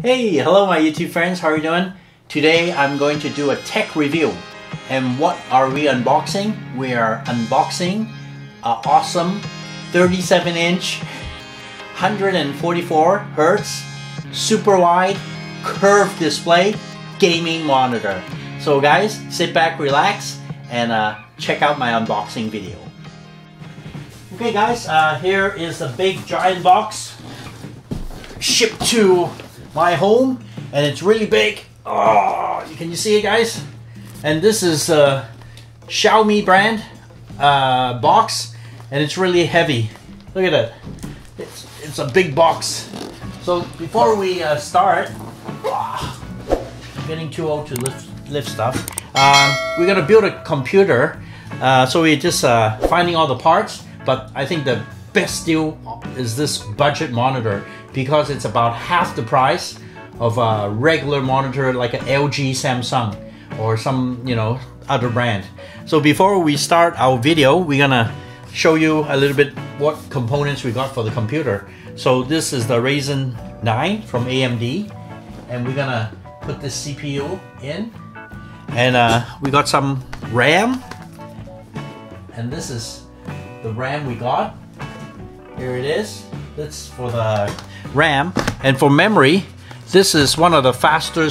Hey, hello my YouTube friends, how are you doing? Today I'm going to do a tech review. And what are we unboxing? We are unboxing an awesome 37-inch 144Hz super wide curved display gaming monitor. So guys, sit back, relax, and check out my unboxing video. Okay guys, here is the big giant box shipped to my home, and it's really big. Oh, can you see it guys? And this is Xiaomi brand box, and it's really heavy. Look at that, it's a big box. So before we start, getting too old to lift stuff, we're gonna build a computer. So we're just finding all the parts, but I think the best deal is this budget monitor, because it's about half the price of a regular monitor like an LG, Samsung, or some, you know, other brand. So before we start our video, we're gonna show you a little bit what components we got for the computer. So this is the Ryzen 9 from AMD, and we're gonna put this CPU in, and we got some RAM, and this is the RAM we got. Here it is. That's for the RAM. And for memory, this is one of the faster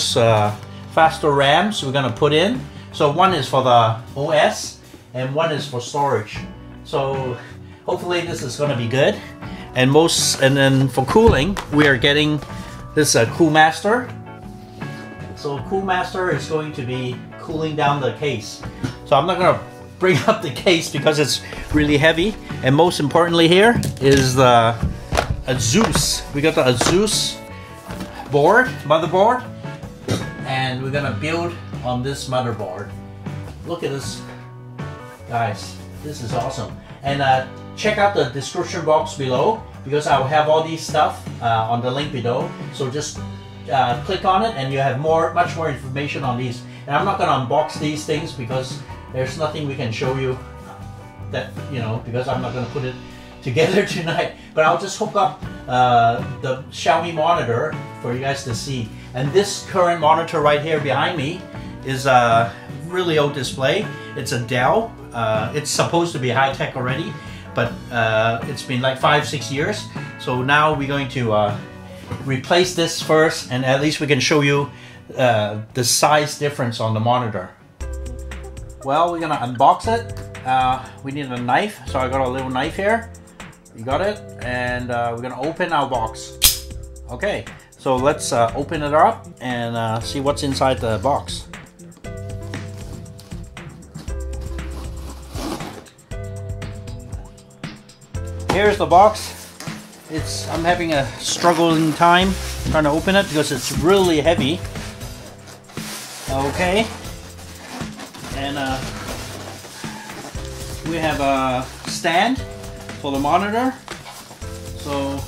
RAMs we're gonna put in. So one is for the OS and one is for storage. So hopefully this is gonna be good. And then for cooling, we are getting this Cool Master. So Cool Master is going to be cooling down the case. So I'm not gonna bring up the case because it's really heavy. And most importantly here is the Asus. We got the Asus motherboard, and we're gonna build on this motherboard. Look at this, guys. This is awesome. And check out the description box below, because I will have all these stuff on the link below. So just click on it, and you have much more information on these. And I'm not gonna unbox these things because there's nothing we can show you that, you know, because I'm not gonna put it together tonight. But I'll just hook up the Xiaomi monitor for you guys to see. And this current monitor right here behind me is a really old display. It's a Dell. It's supposed to be high-tech already, but it's been like 5-6 years. So now we're going to replace this first, and at least we can show you the size difference on the monitor. Well, we're gonna unbox it. We need a knife, so I got a little knife here. You got it? And we're gonna open our box. Okay, so let's open it up and see what's inside the box. Here's the box. I'm having a struggling time trying to open it because it's really heavy. Okay, and we have a stand for the monitor, so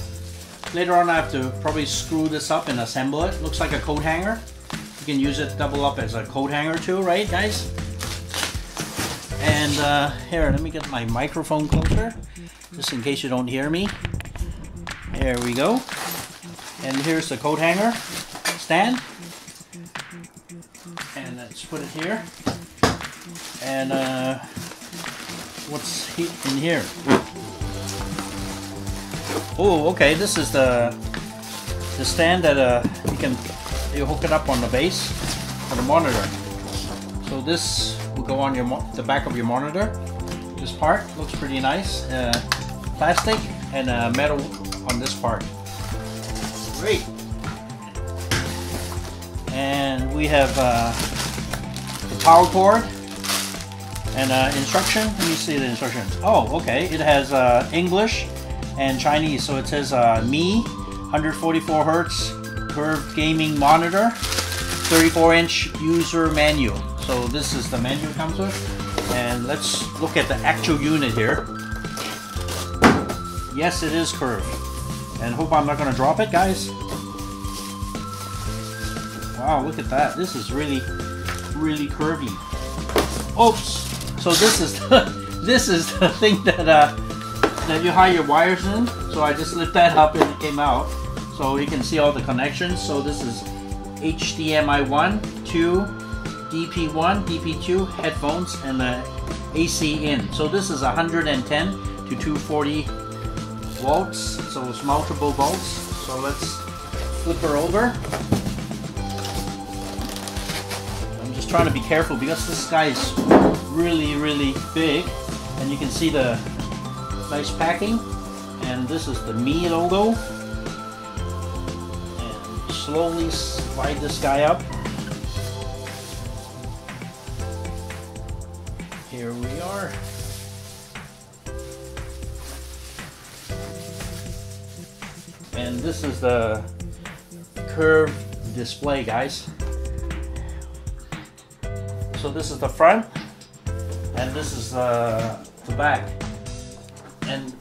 later on I have to probably screw this up and assemble it. Looks like a coat hanger. You can use it double up as a coat hanger too, right guys? And here, let me get my microphone closer just in case you don't hear me. There we go. And here's the coat hanger stand, and let's put it here. And what's in here? Oh, okay, this is the stand that you hook it up on the base for the monitor. So this will go on the back of your monitor. This part looks pretty nice, plastic and metal on this part. Great. And we have the power cord. And instruction, let me see the instructions. Oh, okay, it has English and Chinese. So it says Mi 144Hz curved gaming monitor, 34-inch user manual. So this is the manual comes with. And let's look at the actual unit here. Yes, it is curved. And hope I'm not gonna drop it, guys. Wow, look at that. This is really, really curvy. Oops. So this is the thing that you hide your wires in. So I just lift that up and it came out. So you can see all the connections. So this is HDMI 1, 2, DP1, DP2, headphones, and the AC in. So this is 110 to 240 volts. So it's multiple volts. So let's flip her over. I'm just trying to be careful because this guy is really big, and you can see the nice packing. And this is the Mi logo. And slowly slide this guy up. Here we are. And this is the curved display, guys. So this is the front, and this is the back. And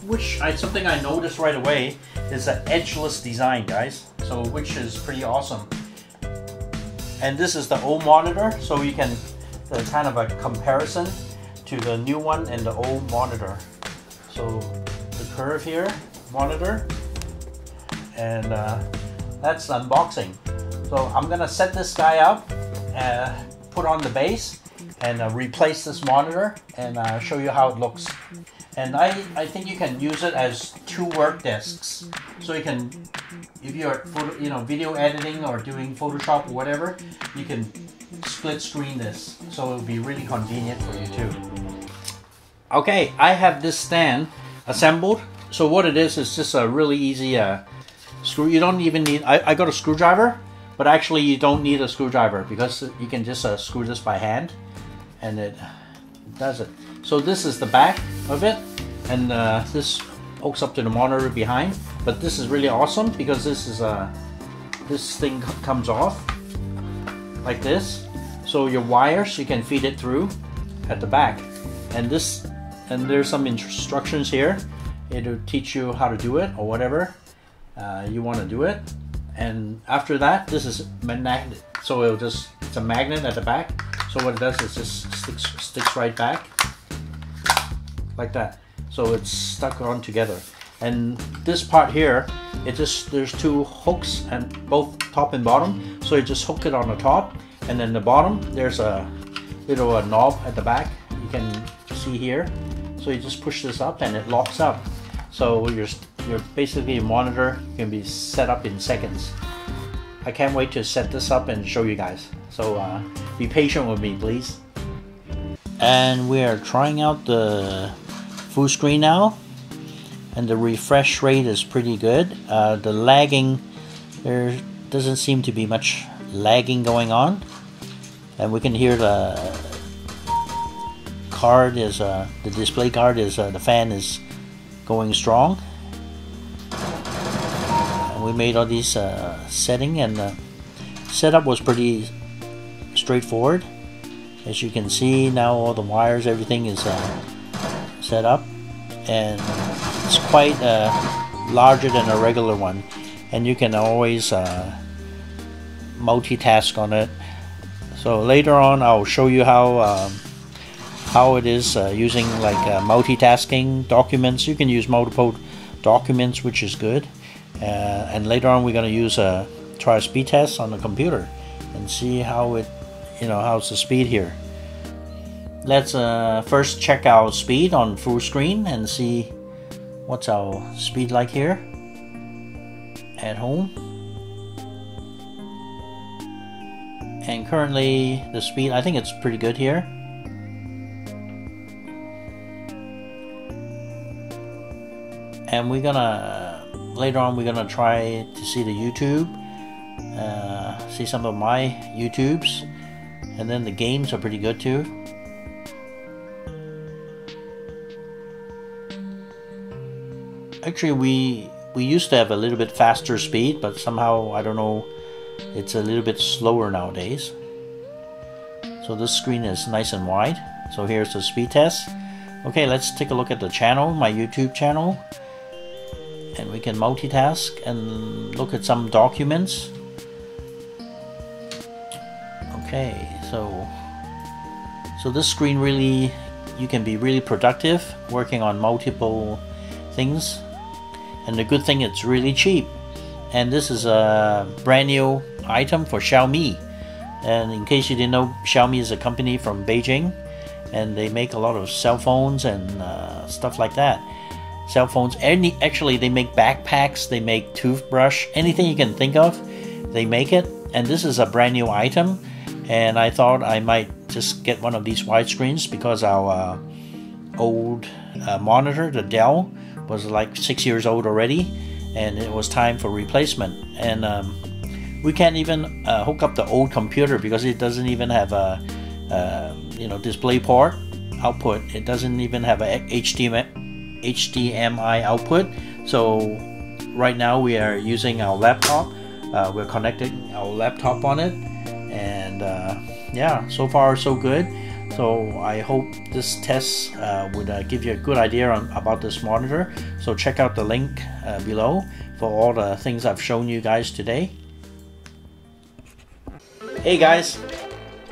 something I noticed right away is the edgeless design, guys. So which is pretty awesome. And this is the old monitor, so you can kind of a comparison to the new one and the old monitor. So the curve here, monitor. And that's unboxing. So I'm gonna set this guy up, put on the base, and replace this monitor, and show you how it looks. And I think you can use it as two work desks. So you can, if you're video editing or doing Photoshop or whatever, you can split screen this. So it'll be really convenient for you too. Okay, I have this stand assembled. So what it is just a really easy you don't even need, I got a screwdriver, but actually you don't need a screwdriver because you can just screw this by hand and it does it. So this is the back of it, and this hooks up to the monitor behind, but this is really awesome because this is this thing comes off like this. So your wires, you can feed it through at the back, and this, and there's some instructions here. It'll teach you how to do it or whatever you want to do it. And after that, this is magnetic, so it'll just, it's a magnet at the back, so what it does is just sticks right back like that, so it's stuck on together. And this part here, it just, there's two hooks, and both top and bottom, so you just hook it on the top, and then the bottom there's a little knob at the back, you can see here, so you just push this up and it locks up. So your basically monitor can be set up in seconds. I can't wait to set this up and show you guys. So be patient with me, please. And we are trying out the full screen now, and the refresh rate is pretty good. The lagging, there doesn't seem to be much lagging going on, and we can hear the card is the display card is the fan is going strong. We made all these setting, and the setup was pretty straightforward. As you can see now, all the wires, everything is set up, and it's quite larger than a regular one, and you can always multitask on it. So later on I'll show you how it is using like multitasking documents. You can use multiple documents, which is good. And later on we're going to use try a speed test on the computer and see how it, how's the speed here. Let's first check our speed on full screen and see what's our speed like here at home. And currently the speed, I think it's pretty good here. And we're gonna later on, we're gonna try to see the YouTube, see some of my YouTubes, and then the games are pretty good too. Actually, we used to have a little bit faster speed, but somehow I don't know, it's a little bit slower nowadays. So this screen is nice and wide. So here's the speed test. Okay, let's take a look at the channel, my YouTube channel. And we can multitask and look at some documents. Okay, so this screen really, you can be really productive working on multiple things. And the good thing, it's really cheap. and this is a brand new item for Xiaomi. And in case you didn't know, Xiaomi is a company from Beijing, and they make a lot of cell phones and stuff like that. Cell phones, actually they make backpacks, they make toothbrush, anything you can think of, they make it. And this is a brand new item, and I thought I might just get one of these wide screens because our old monitor, the Dell, was like 6 years old already, and it was time for replacement. And we can't even hook up the old computer because it doesn't even have a display port output. It doesn't even have a HDMI output. So right now we are using our laptop. We're connecting our laptop on it, and yeah, so far so good. So I hope this test would give you a good idea about this monitor. So check out the link below for all the things I've shown you guys today. Hey guys,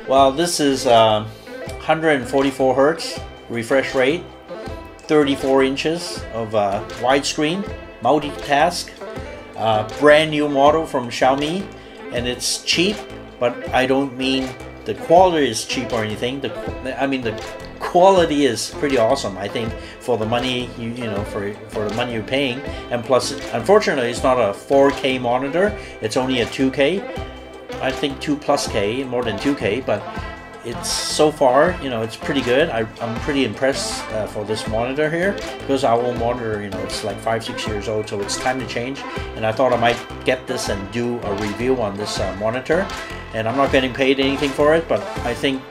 well, this is 144 Hertz refresh rate, 34 inches of widescreen, multitask, brand new model from Xiaomi, and it's cheap, but I don't mean the quality is cheap or anything. I mean the quality is pretty awesome, I think, for the money for the money you're paying. And plus, unfortunately, it's not a 4K monitor; it's only a 2K. I think 2 plus K, more than 2K, but it's so far, it's pretty good. I'm pretty impressed for this monitor here, because our old monitor, it's like 5-6 years old, so it's time to change. And I thought I might get this and do a review on this monitor. And I'm not getting paid anything for it, but I think,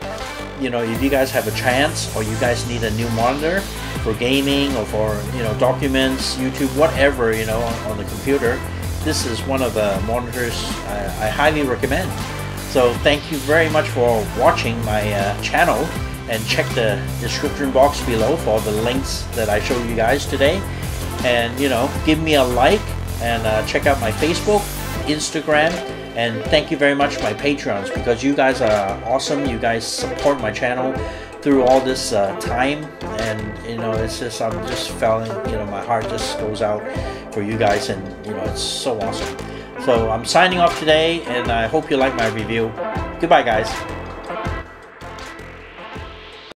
if you guys have a chance, or you guys need a new monitor for gaming or for, documents, YouTube, whatever, on the computer, this is one of the monitors I highly recommend. So thank you very much for watching my channel, and check the description box below for the links that I showed you guys today. And give me a like, and check out my Facebook, Instagram, and thank you very much to my Patreons, because you guys are awesome. You guys support my channel through all this time, and it's just, I'm just feeling, my heart just goes out for you guys, and it's so awesome. So I'm signing off today, and I hope you like my review. Goodbye guys.